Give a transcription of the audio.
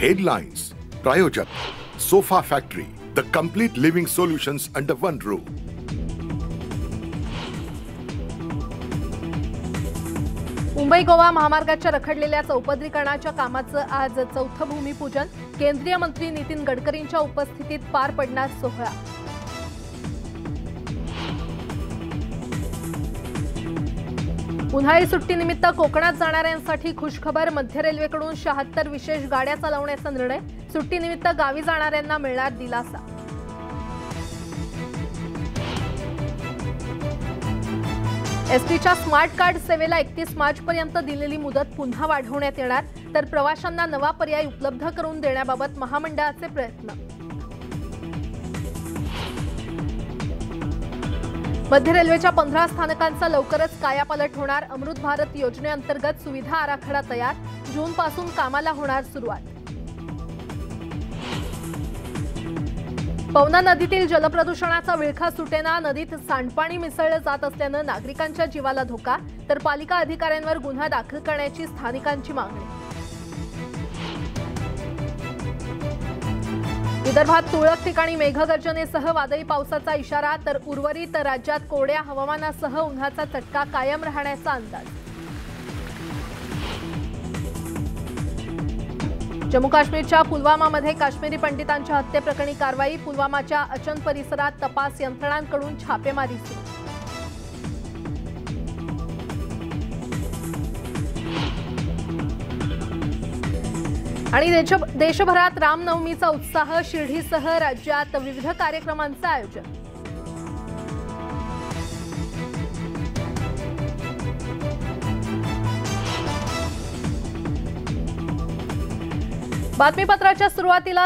Headlines: Prayojak, Sofa Factory, the complete living solutions under one roof. Mumbai Goa महामार्गाच्या रखडलेल्या चौपदरीकरणाच्या कामाचं आज चौथं भूमिपूजन. केंद्रीय मंत्री नितीन गडकरींच्या उपस्थितीत पार पडणार सोहळा. उन्हाळी सुट्टीनिमित्त कोकणात जाणाऱ्यांसाठी खुशखबर. मध्य रेल्वेकडून 76 विशेष गाड्या चालवण्याचा निर्णय. सुट्टीनिमित्त गावी जाणाऱ्यांना मिळणार दिलासा. एसटीच्या स्मार्ट कार्ड सेवेला 31 मार्चपर्यंत दिलेली मुदत पुन्हा वाढवण्यात येणार, तर प्रवाशांना नवा पर्याय उपलब्ध करून देण्याबाबत महामंडळाचे प्रयत्न. मध्य रेल्वेच्या 15 स्थानकांचा लवकरच कायापालट होणार. अमृत भारत योजनेअंतर्गत सुविधा आराखडा तयार. जूनपासून कामाला होणार सुरुवात. पवना नदीतील जलप्रदूषणाचा विळखा सुटेना. नदीत सांडपाणी मिसळलं जात असल्यानं नागरिकांच्या जीवाला धोका, तर पालिका अधिकाऱ्यांवर गुन्हा दाखल करण्याची स्थानिकांची मागणी. विदर्भात तुरळक ठिकाणी मेघगर्जनेसह वादळी पावसाचा इशारा, तर उर्वरित राज्यात कोरड्या हवामानासह उन्हाचा चटका कायम राहण्याचा अंदाज. जम्मू काश्मीरच्या पुलवामामध्ये काश्मीरी पंडितांच्या हत्येप्रकरणी कारवाई. पुलवामाच्या अचन परिसरात तपास यंत्रणांकडून छापेमारी सुरू. आणि देशभरात रामनवमीचा उत्साह. शिर्डीसह राज्यात विविध कार्यक्रमांचं आयोजन. बातमीपत्राच्या सुरुवातीला